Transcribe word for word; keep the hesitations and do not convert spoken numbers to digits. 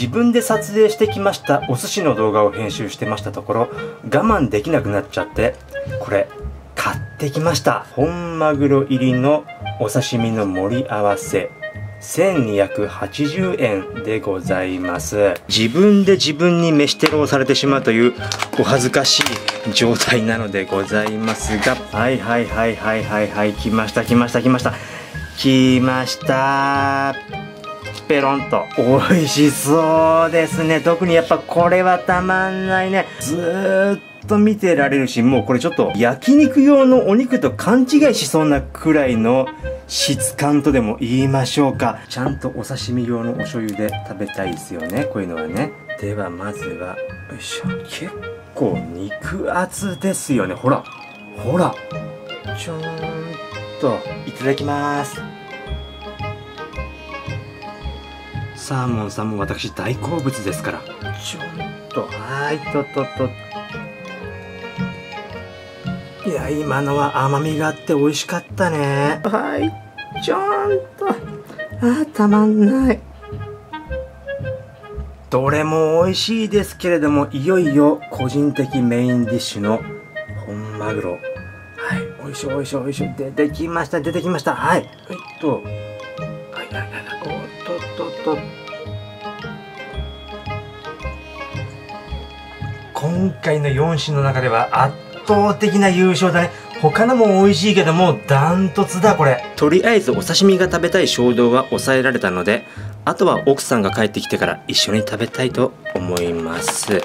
自分で撮影してきましたお寿司の動画を編集してましたところ、我慢できなくなっちゃってこれ買ってきました。本マグロ入りのお刺身の盛り合わせせんにひゃくはちじゅうえんでございます。自分で自分に飯テロをされてしまうというお恥ずかしい状態なのでございますが、はいはいはいはいはいはい、来ました来ました来ました来ました。ペロンと美味しそうですね。特にやっぱこれはたまんないね。ずーっとずっと見てられるし、もうこれちょっと焼肉用のお肉と勘違いしそうなくらいの質感とでも言いましょうか。ちゃんとお刺身用のお醤油で食べたいですよね、こういうのはね。ではまずは、よいしょ、結構肉厚ですよね。ほらほら、ちょんといただきます。サーモンさんも私大好物ですから、ちょんと、はーい、とっとっとっと。いや、今のは甘みがあって美味しかったね。はい、ちょんと。ああ、たまんない。どれも美味しいですけれども、いよいよ個人的メインディッシュの本マグロ。はい、おいしょおいしょおいしょ。出てきました、出てきました。はい、えっと。はいはいはいはい。おっとっとっと。今回のよん種の中ではあっ圧倒的な優勝だね。他のも美味しいけどもダントツだこれ。とりあえずお刺身が食べたい衝動は抑えられたので、あとは奥さんが帰ってきてから一緒に食べたいと思います。